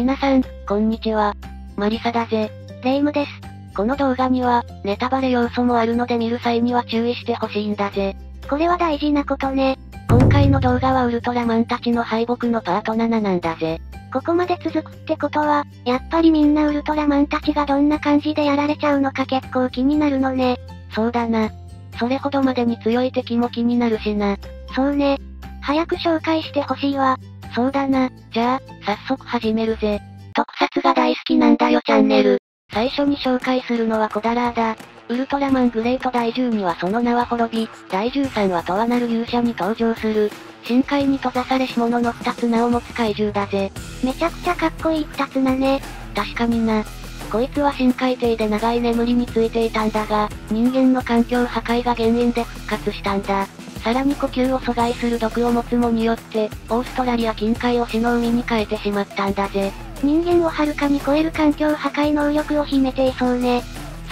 皆さん、こんにちは。マリサだぜ。レイムです。この動画には、ネタバレ要素もあるので見る際には注意してほしいんだぜ。これは大事なことね。今回の動画はウルトラマンたちの敗北のパート7なんだぜ。ここまで続くってことは、やっぱりみんなウルトラマンたちがどんな感じでやられちゃうのか結構気になるのね。そうだな。それほどまでに強い敵も気になるしな。そうね。早く紹介してほしいわ。そうだな。じゃあ、早速始めるぜ。特撮が大好きなんだよチャンネル。最初に紹介するのはコダラーだ。ウルトラマングレート第12はその名は滅び、第13はとはなる勇者に登場する。深海に閉ざされし者の2つ名を持つ怪獣だぜ。めちゃくちゃかっこいい2つ名ね。確かにな。こいつは深海底で長い眠りについていたんだが、人間の環境破壊が原因で復活したんだ。さらに呼吸を阻害する毒を持つもによって、オーストラリア近海を死の海に変えてしまったんだぜ。人間をはるかに超える環境破壊能力を秘めていそうね。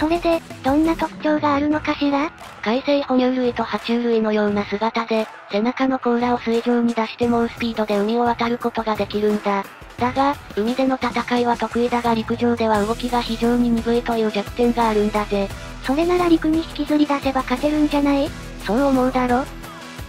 それで、どんな特徴があるのかしら？海生哺乳類と爬虫類のような姿で、背中の甲羅を水上に出して猛スピードで海を渡ることができるんだ。だが、海での戦いは得意だが陸上では動きが非常に鈍いという弱点があるんだぜ。それなら陸に引きずり出せば勝てるんじゃない？そう思うだろ？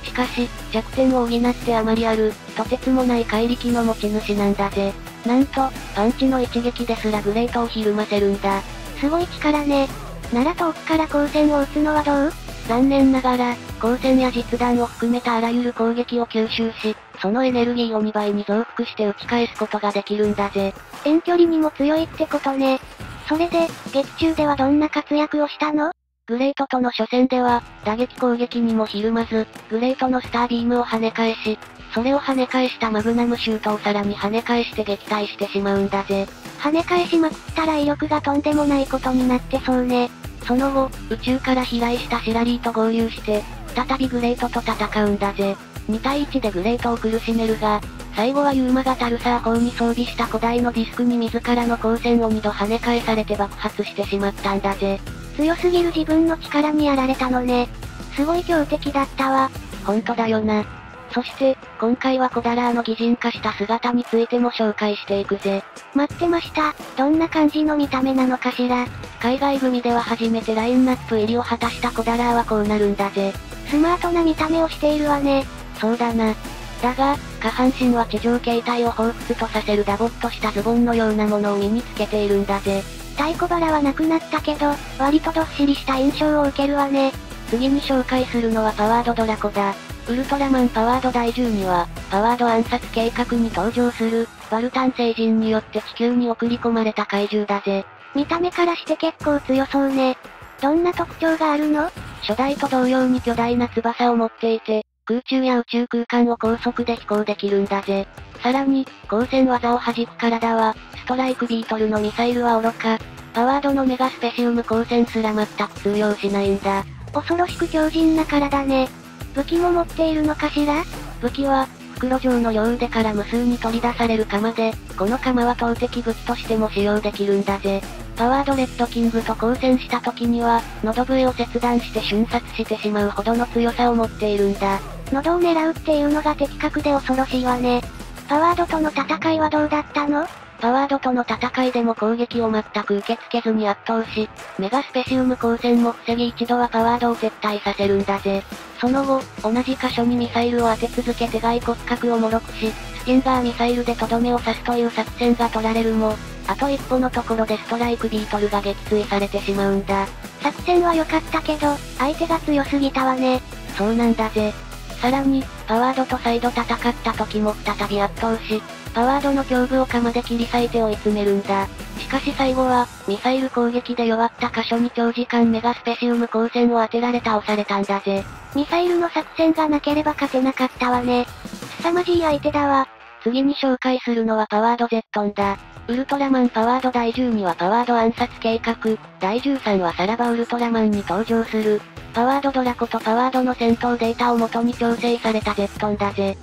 しかし、弱点を補ってあまりある、とてつもない怪力の持ち主なんだぜ。なんと、パンチの一撃ですらグレートをひるませるんだ。すごい力ね。なら遠くから光線を打つのはどう？残念ながら、光線や実弾を含めたあらゆる攻撃を吸収し、そのエネルギーを2倍に増幅して打ち返すことができるんだぜ。遠距離にも強いってことね。それで、劇中ではどんな活躍をしたの？グレートとの初戦では、打撃攻撃にもひるまず、グレートのスタービームを跳ね返し、それを跳ね返したマグナムシュートをさらに跳ね返して撃退してしまうんだぜ。跳ね返しまくったら威力がとんでもないことになってそうね。その後、宇宙から飛来したシラリーと合流して、再びグレートと戦うんだぜ。2対1でグレートを苦しめるが、最後はユーマがタルサー砲に装備した古代のディスクに自らの光線を2度跳ね返されて爆発してしまったんだぜ。強すぎる自分の力にやられたのね。すごい強敵だったわ。ほんとだよな。そして、今回はコダラーの擬人化した姿についても紹介していくぜ。待ってました。どんな感じの見た目なのかしら。海外組では初めてラインナップ入りを果たしたコダラーはこうなるんだぜ。スマートな見た目をしているわね。そうだな。だが、下半身は地上形態を彷彿とさせるダボっとしたズボンのようなものを身につけているんだぜ。太鼓腹はなくなったけど、割とどっしりした印象を受けるわね。次に紹介するのはパワードドラコだ。ウルトラマンパワード第12は、パワード暗殺計画に登場する、バルタン星人によって地球に送り込まれた怪獣だぜ。見た目からして結構強そうね。どんな特徴があるの？初代と同様に巨大な翼を持っていて、空中や宇宙空間を高速で飛行できるんだぜ。さらに、光線技を弾く体は、ストライクビートルのミサイルは愚か、パワードのメガスペシウム光線すら全く通用しないんだ。恐ろしく強靭な体ね。武器も持っているのかしら？武器は、袋状の両腕から無数に取り出される鎌で、この鎌は投擲武器としても使用できるんだぜ。パワードレッドキングと交戦した時には、喉笛を切断して瞬殺してしまうほどの強さを持っているんだ。喉を狙うっていうのが的確で恐ろしいわね。パワードとの戦いはどうだったの？パワードとの戦いでも攻撃を全く受け付けずに圧倒し、メガスペシウム光線も防ぎ一度はパワードを撤退させるんだぜ。その後、同じ箇所にミサイルを当て続け手外骨格をもろくし、スティンガーミサイルでとどめを刺すという作戦が取られるも、あと一歩のところでストライクビートルが撃墜されてしまうんだ。作戦は良かったけど、相手が強すぎたわね。そうなんだぜ。さらに、パワードと再度戦った時も再び圧倒し、パワードの胸部を鎌で切り裂いて追い詰めるんだ。しかし最後は、ミサイル攻撃で弱った箇所に長時間メガスペシウム光線を当てられ倒されたんだぜ。ミサイルの作戦がなければ勝てなかったわね。凄まじい相手だわ。次に紹介するのはパワードゼットンだ。ウルトラマンパワード第12はパワード暗殺計画、第13はさらばウルトラマンに登場する。パワードドラコとパワードの戦闘データを元に調整されたゼットンだぜ。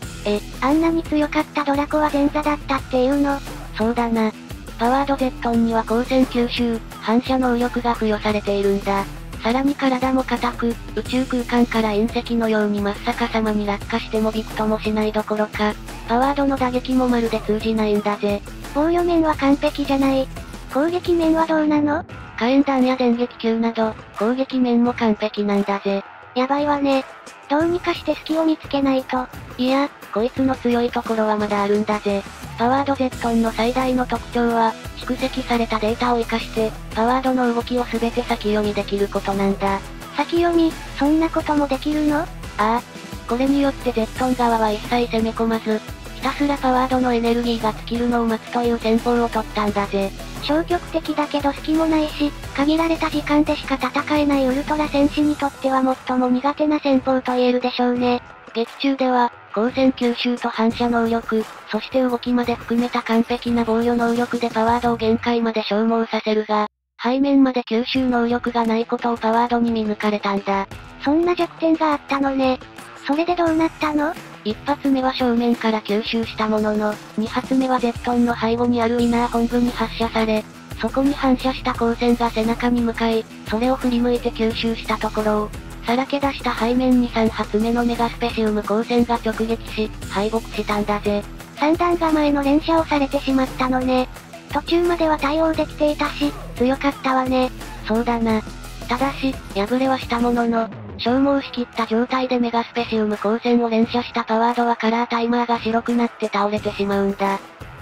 あんなに強かったドラコは前座だったっていうの？そうだな。パワードゼットンには光線吸収、反射能力が付与されているんだ。さらに体も硬く、宇宙空間から隕石のように真っ逆さまに落下してもびくともしないどころか、パワードの打撃もまるで通じないんだぜ。防御面は完璧じゃない。攻撃面はどうなの？火炎弾や電撃球など、攻撃面も完璧なんだぜ。やばいわね。どうにかして隙を見つけないと。いや、こいつの強いところはまだあるんだぜ。パワードゼットンの最大の特徴は、蓄積されたデータを活かして、パワードの動きを全て先読みできることなんだ。先読み、そんなこともできるの？ああ。これによってゼットン側は一切攻め込まず、ひたすらパワードのエネルギーが尽きるのを待つという戦法を取ったんだぜ。消極的だけど隙もないし、限られた時間でしか戦えないウルトラ戦士にとっては最も苦手な戦法と言えるでしょうね。劇中では、光線吸収と反射能力、そして動きまで含めた完璧な防御能力でパワードを限界まで消耗させるが、背面まで吸収能力がないことをパワードに見抜かれたんだ。そんな弱点があったのね。それでどうなったの？一発目は正面から吸収したものの、二発目はゼットンの背後にあるウィナー本部に発射され、そこに反射した光線が背中に向かい、それを振り向いて吸収したところを、さらけ出した背面に3発目のメガスペシウム光線が直撃し、敗北したんだぜ。三段構えの連射をされてしまったのね。途中までは対応できていたし、強かったわね。そうだな。ただし、敗れはしたものの、消耗しきった状態でメガスペシウム光線を連射したパワードはカラータイマーが白くなって倒れてしまうんだ。っ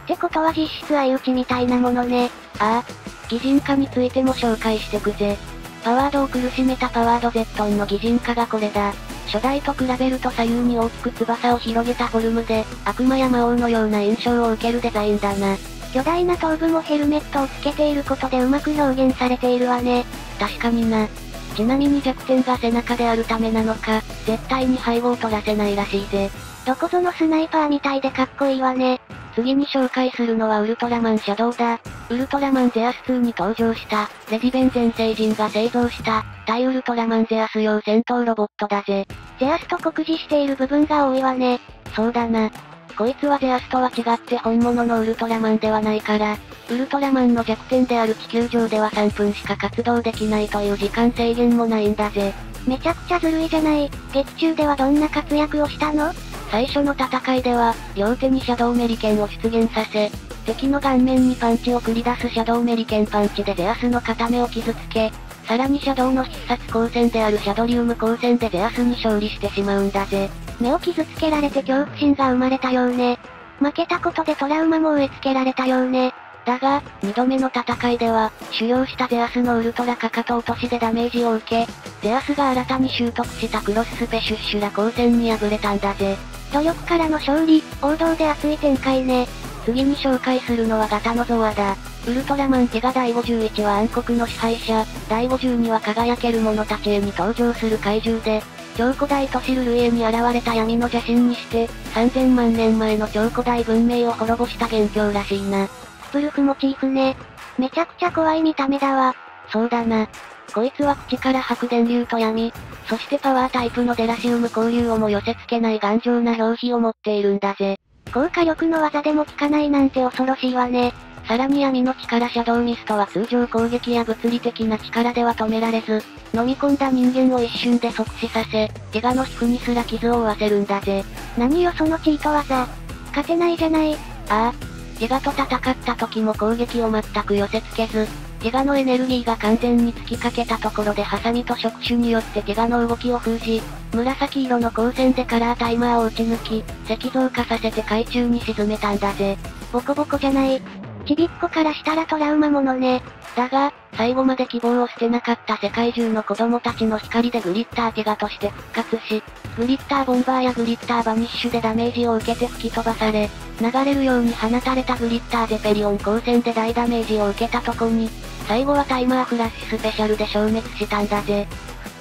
てことは実質相打ちみたいなものね。ああ、擬人化についても紹介してくぜ。パワードを苦しめたパワードゼットンの擬人化がこれだ。初代と比べると左右に大きく翼を広げたフォルムで、悪魔や魔王のような印象を受けるデザインだな。巨大な頭部もヘルメットをつけていることでうまく表現されているわね。確かにな。ちなみに弱点が背中であるためなのか、絶対に背後を取らせないらしいぜ。どこぞのスナイパーみたいでかっこいいわね。次に紹介するのはウルトラマンシャドウだ。ウルトラマンゼアス2に登場した、レジベン全星人が製造した、対ウルトラマンゼアス用戦闘ロボットだぜ。ゼアスと酷似している部分が多いわね。そうだな。こいつはゼアスとは違って本物のウルトラマンではないから、ウルトラマンの弱点である地球上では3分しか活動できないという時間制限もないんだぜ。めちゃくちゃずるいじゃない。劇中ではどんな活躍をしたの？最初の戦いでは、両手にシャドウメリケンを出現させ、敵の顔面にパンチを繰り出すシャドウメリケンパンチでゼアスの片目を傷つけ、さらにシャドウの必殺光線であるシャドリウム光線でゼアスに勝利してしまうんだぜ。目を傷つけられて恐怖心が生まれたようね。負けたことでトラウマも植え付けられたようね。だが、二度目の戦いでは、狩猟したゼアスのウルトラかかと落としでダメージを受け、ゼアスが新たに習得したクロススペシュッシュラ光線に敗れたんだぜ。努力からの勝利、王道で熱い展開ね。次に紹介するのはガタノゾワだ。ウルトラマンティガ第51は暗黒の支配者、第52は輝ける者たちへに登場する怪獣で、超古代都市ルルイエに現れた闇の邪神にして、3000万年前の超古代文明を滅ぼした元凶らしいな。スプルフモチーフね。めちゃくちゃ怖い見た目だわ。そうだな。こいつは口から吐く電流と闇、そしてパワータイプのデラシウム交流をも寄せ付けない頑丈な表皮を持っているんだぜ。高火力の技でも効かないなんて恐ろしいわね。さらに闇の力シャドウミストは通常攻撃や物理的な力では止められず、飲み込んだ人間を一瞬で即死させ、ティガの皮膚にすら傷を負わせるんだぜ。何よそのチート技。勝てないじゃない。ああ。ティガと戦った時も攻撃を全く寄せ付けず、ティガのエネルギーが完全に尽きかけたところでハサミと触手によってティガの動きを封じ、紫色の光線でカラータイマーを打ち抜き、石像化させて海中に沈めたんだぜ。ボコボコじゃない。ちびっこからしたらトラウマものね。だが、最後まで希望を捨てなかった世界中の子供たちの光でグリッターティガとして復活し、グリッターボンバーやグリッターバニッシュでダメージを受けて吹き飛ばされ、流れるように放たれたグリッターゼペリオン光線で大ダメージを受けたとこに、最後はタイマーフラッシュスペシャルで消滅したんだぜ。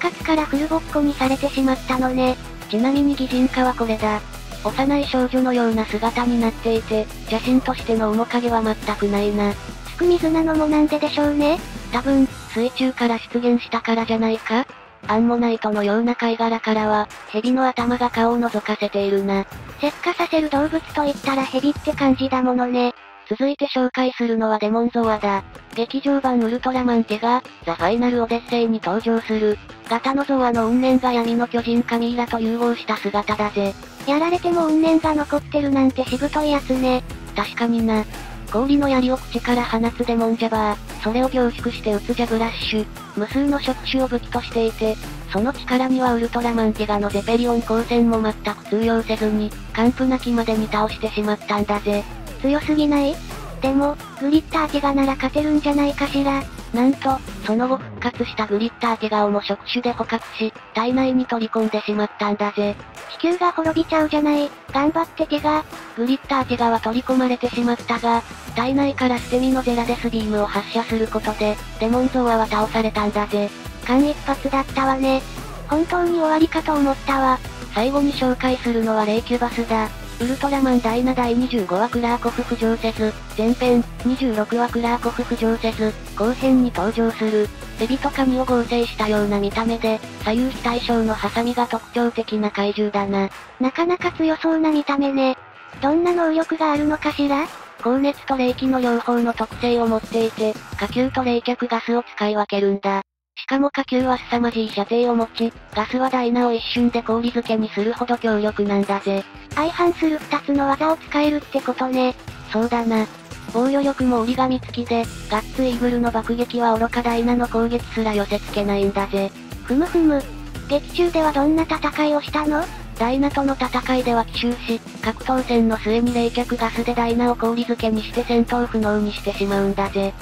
復活からフルボッコにされてしまったのね。ちなみに擬人化はこれだ。幼い少女のような姿になっていて、邪神としての面影は全くないな。すく水なのもなんででしょうね。多分、水中から出現したからじゃないか？アンモナイトのような貝殻からは、蛇の頭が顔を覗かせているな。石化させる動物といったら蛇って感じだものね。続いて紹介するのはデモンゾワだ。劇場版ウルトラマンティガ、ザ・ファイナル・オデッセイに登場する、ガタノゾワの怨念が闇の巨人カミーラと融合した姿だぜ。やられても怨念が残ってるなんてしぶといやつね。確かにな。氷の槍を口から放つデモンジャバー、それを凝縮して打つジャブラッシュ、無数の触手を武器としていて、その力にはウルトラマンティガのゼペリオン光線も全く通用せずに、完膚なきまでに倒してしまったんだぜ。強すぎない？でも、グリッターティガなら勝てるんじゃないかしら。なんと、その後復活したグリッターティガをも触手で捕獲し、体内に取り込んでしまったんだぜ。地球が滅びちゃうじゃない。頑張ってティガ。グリッターティガは取り込まれてしまったが、体内から捨て身のゼラデスビームを発射することで、デモンゾーアは倒されたんだぜ。間一髪だったわね。本当に終わりかと思ったわ。最後に紹介するのはレイキュバスだ。ウルトラマン第7第25話クラーコフ浮上せず、前編、26話クラーコフ浮上せず、後編に登場する、エビとカニを合成したような見た目で、左右非対称のハサミが特徴的な怪獣だな。なかなか強そうな見た目ね。どんな能力があるのかしら？高熱と冷気の両方の特性を持っていて、火球と冷却ガスを使い分けるんだ。しかも火球は凄まじい射程を持ち、ガスはダイナを一瞬で氷漬けにするほど強力なんだぜ。相反する2つの技を使えるってことね。そうだな。防御力も折り紙付きで、ガッツイーグルの爆撃は愚かダイナの攻撃すら寄せ付けないんだぜ。ふむふむ。劇中ではどんな戦いをしたの？ダイナとの戦いでは奇襲し、格闘戦の末に冷却ガスでダイナを氷漬けにして戦闘不能にしてしまうんだぜ。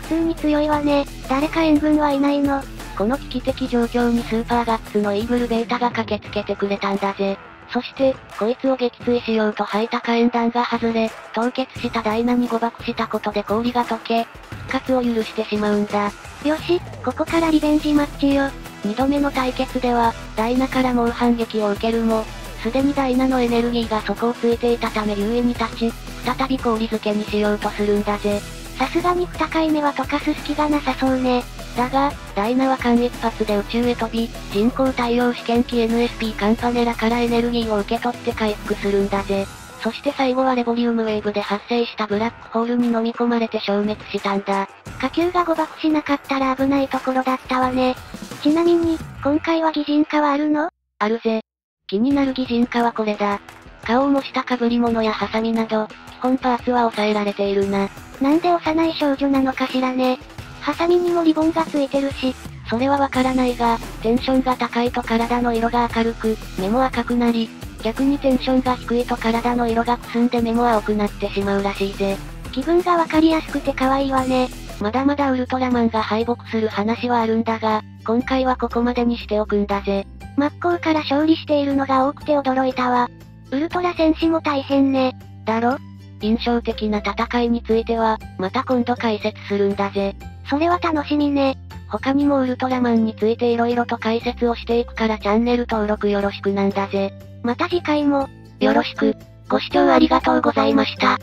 普通に強いわね。誰か援軍はいないの？この危機的状況にスーパーガッツのイーグルベータが駆けつけてくれたんだぜ。そして、こいつを撃墜しようと吐いた火炎弾が外れ、凍結したダイナに誤爆したことで氷が溶け、復活を許してしまうんだ。よし、ここからリベンジマッチよ。2度目の対決では、ダイナから猛反撃を受けるも、すでにダイナのエネルギーが底をついていたため優位に立ち、再び氷漬けにしようとするんだぜ。さすがに2回目は溶かす隙がなさそうね。だが、ダイナは間一髪で宇宙へ飛び、人工太陽試験機 NSP カンパネラからエネルギーを受け取って回復するんだぜ。そして最後はレボリウムウェーブで発生したブラックホールに飲み込まれて消滅したんだ。火球が誤爆しなかったら危ないところだったわね。ちなみに、今回は擬人化はあるの？あるぜ。気になる擬人化はこれだ。顔を模した被り物やハサミなど、基本パーツは抑えられているな。なんで幼い少女なのかしらね。ハサミにもリボンがついてるし、それはわからないが、テンションが高いと体の色が明るく、目も赤くなり、逆にテンションが低いと体の色がくすんで目も青くなってしまうらしいぜ。気分がわかりやすくて可愛いわね。まだまだウルトラマンが敗北する話はあるんだが、今回はここまでにしておくんだぜ。真っ向から勝利しているのが多くて驚いたわ。ウルトラ戦士も大変ね。だろ？印象的な戦いについては、また今度解説するんだぜ。それは楽しみね。他にもウルトラマンについて色々と解説をしていくからチャンネル登録よろしくなんだぜ。また次回も、よろしく。ご視聴ありがとうございました。